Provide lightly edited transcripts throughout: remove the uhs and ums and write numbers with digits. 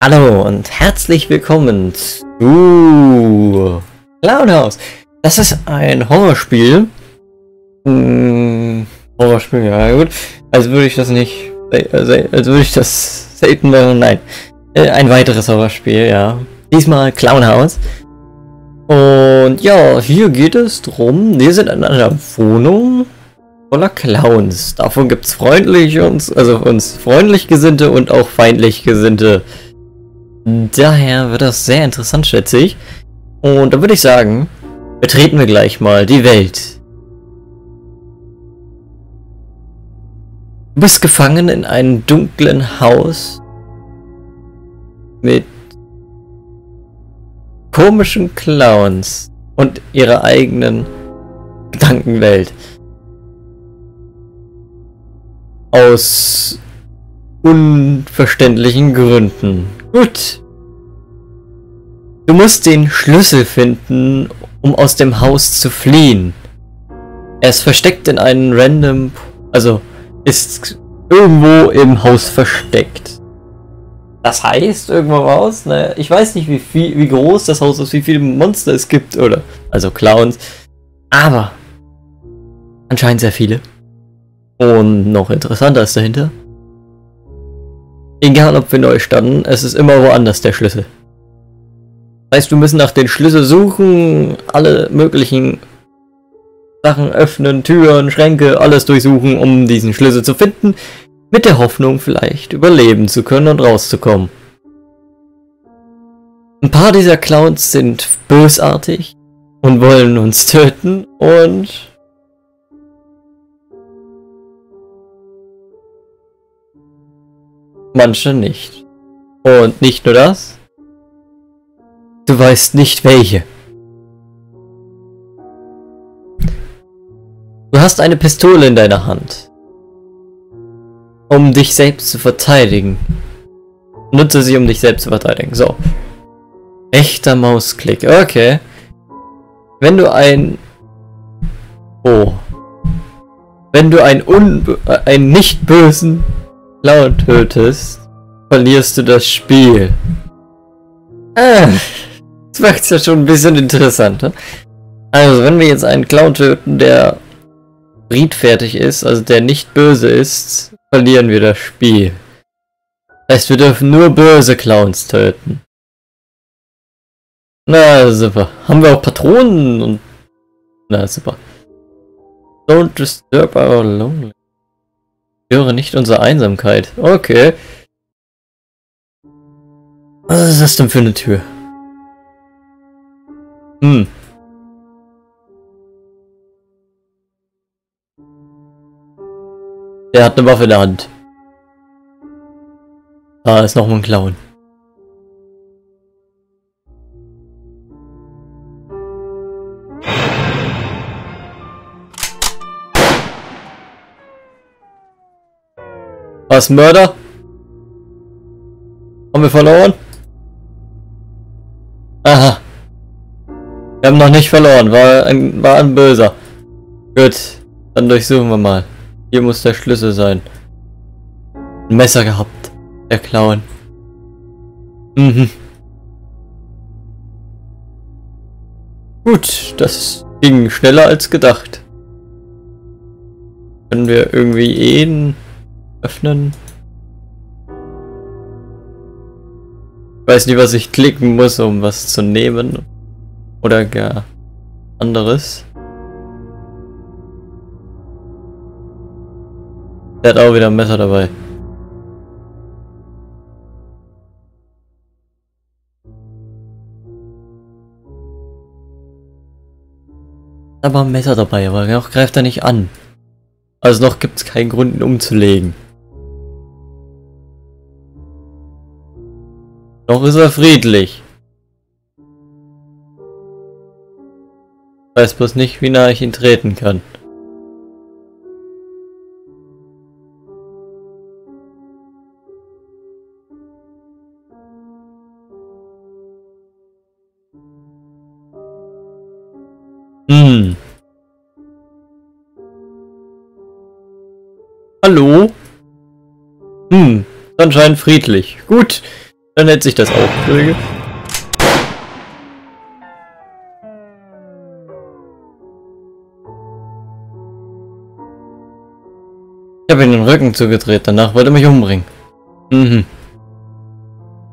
Hallo und herzlich willkommen zu Clownhouse. Das ist ein Horrorspiel. Horrorspiel, ja gut. Also würde ich das nicht. Also würde ich das selten machen. Nein. Ein weiteres Horrorspiel, ja. Diesmal Clownhouse. Und ja, hier geht es drum. Wir sind in einer Wohnung voller Clowns. Davon gibt es freundlich gesinnte und auch feindlich gesinnte. Daher wird das sehr interessant, schätze ich. Und da würde ich sagen, betreten wir gleich mal die Welt. Du bist gefangen in einem dunklen Haus mit komischen Clowns und ihrer eigenen Gedankenwelt. Aus unverständlichen Gründen. Gut. Du musst den Schlüssel finden, um aus dem Haus zu fliehen. Er ist versteckt in einem random... Also, ist irgendwo im Haus versteckt. Das heißt, irgendwo raus? Naja, ich weiß nicht, wie groß das Haus ist, wie viele Monster es gibt, oder? Also Clowns. Aber anscheinend sehr viele. Und noch interessanter ist dahinter. Egal ob wir neu standen, es ist immer woanders der Schlüssel. Das heißt, wir müssen nach den Schlüssel suchen, alle möglichen Sachen öffnen, Türen, Schränke, alles durchsuchen, um diesen Schlüssel zu finden, mit der Hoffnung vielleicht überleben zu können und rauszukommen. Ein paar dieser Clowns sind bösartig und wollen uns töten und... manche nicht. Und nicht nur das. Du weißt nicht welche. Du hast eine Pistole in deiner Hand. Um dich selbst zu verteidigen. Nutze sie, um dich selbst zu verteidigen. So. Echter Mausklick. Okay. Wenn du ein... Oh. Wenn du einen nicht bösen Clown tötest, verlierst du das Spiel. Das macht's ja schon ein bisschen interessanter. Also, wenn wir jetzt einen Clown töten, der friedfertig ist, also der nicht böse ist, verlieren wir das Spiel. Das heißt, wir dürfen nur böse Clowns töten. Na, super. Haben wir auch Patronen und... Na, super. Don't disturb our lonely. Höre nicht unsere Einsamkeit. Okay. Was ist das denn für eine Tür? Hm. Der hat eine Waffe in der Hand. Da ist nochmal ein Clown. Was, Mörder? Haben wir verloren? Aha. Wir haben noch nicht verloren, war ein Böser. Gut, dann durchsuchen wir mal. Hier muss der Schlüssel sein. Ein Messer gehabt, der Clown. Mhm. Gut, das ging schneller als gedacht. Können wir irgendwie ihn öffnen? Ich weiß nicht, was ich klicken muss, um was zu nehmen. Oder gar anderes. Der hat auch wieder ein Messer dabei. Aber ein Messer dabei, aber noch greift er nicht an. Also noch gibt es keinen Grund, ihn umzulegen. Noch ist er friedlich. Ich weiß bloß nicht, wie nah ich ihn treten kann. Hm. Hallo? Hm, ist anscheinend friedlich. Gut. Dann nennt sich das auch Pflege. Ich habe ihm den Rücken zugedreht, danach wollte er mich umbringen. Mhm.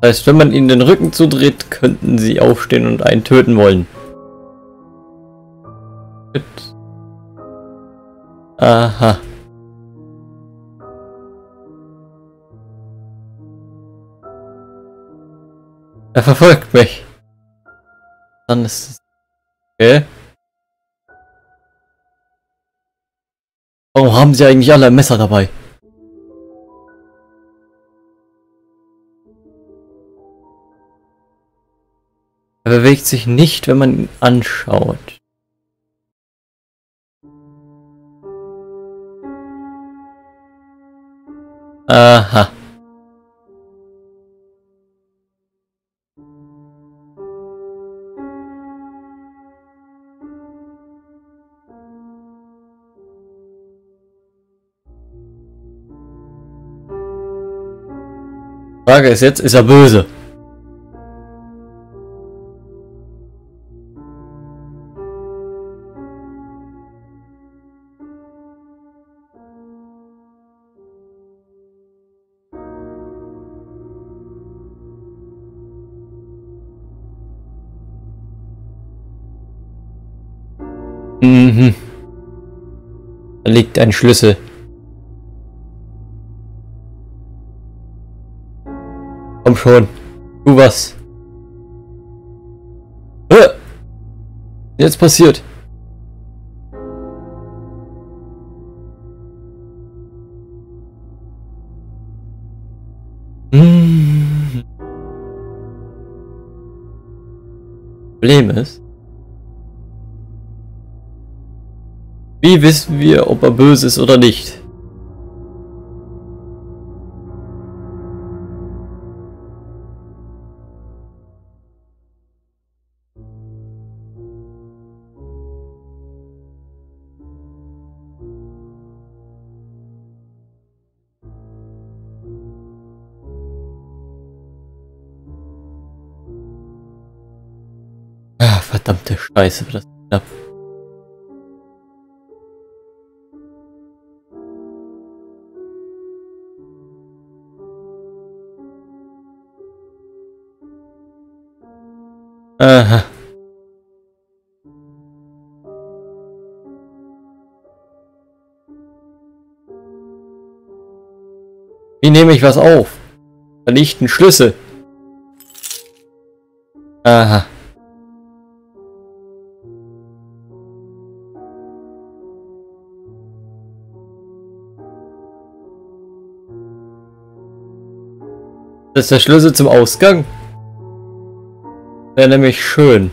Das heißt, wenn man ihnen den Rücken zudreht, könnten sie aufstehen und einen töten wollen. Gut. Aha. Er verfolgt mich. Dann ist es... Okay. Warum haben sie eigentlich alle ein Messer dabei? Er bewegt sich nicht, wenn man ihn anschaut. Aha. Frage ist jetzt, ist er böse? Mhm. Da liegt ein Schlüssel. Komm schon, tu was. Jetzt passiert. Mhm. Problem ist, wie wissen wir, ob er böse ist oder nicht? Ah, verdammte Scheiße, das ist knapp. Aha. Wie nehme ich was auf? Da liegt ein Schlüssel. Aha. Das ist der Schlüssel zum Ausgang. Wäre nämlich schön.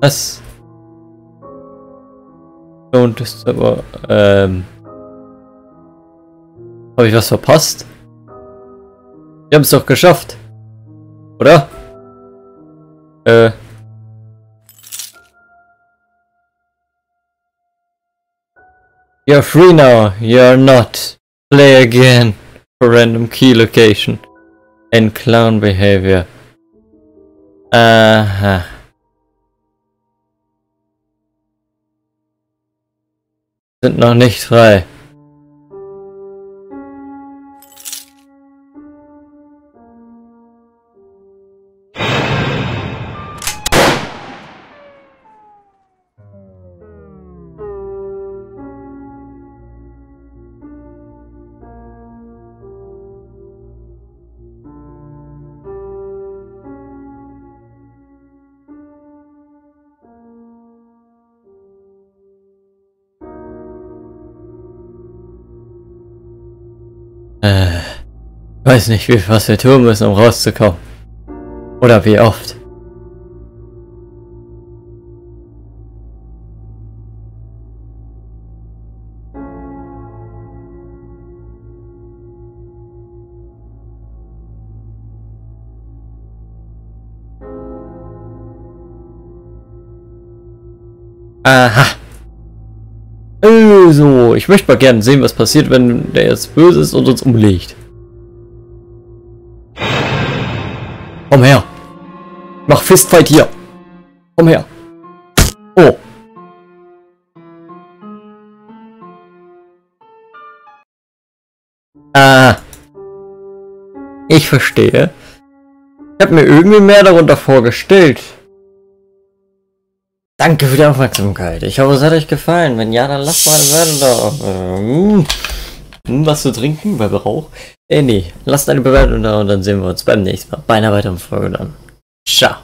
Was? Und das ist aber, habe ich was verpasst? Wir haben es doch geschafft. Oder? You're free now, you're not. Play again for random key location and clown behavior. Aha. Sind noch nicht frei. Ich weiß nicht, was wir tun müssen, um rauszukommen. Oder wie oft. Aha. Also, ich möchte mal gerne sehen, was passiert, wenn der jetzt böse ist und uns umlegt. Komm her. Mach Fistfight hier. Komm her. Oh. Ich verstehe. Ich habe mir irgendwie mehr darunter vorgestellt. Danke für die Aufmerksamkeit. Ich hoffe, es hat euch gefallen. Wenn ja, dann lasst mal eine Bewertung da. Was zu trinken? Bei Rauch? Nee. Lasst eine Bewertung da und dann sehen wir uns beim nächsten Mal bei einer weiteren Folge dann. Ciao.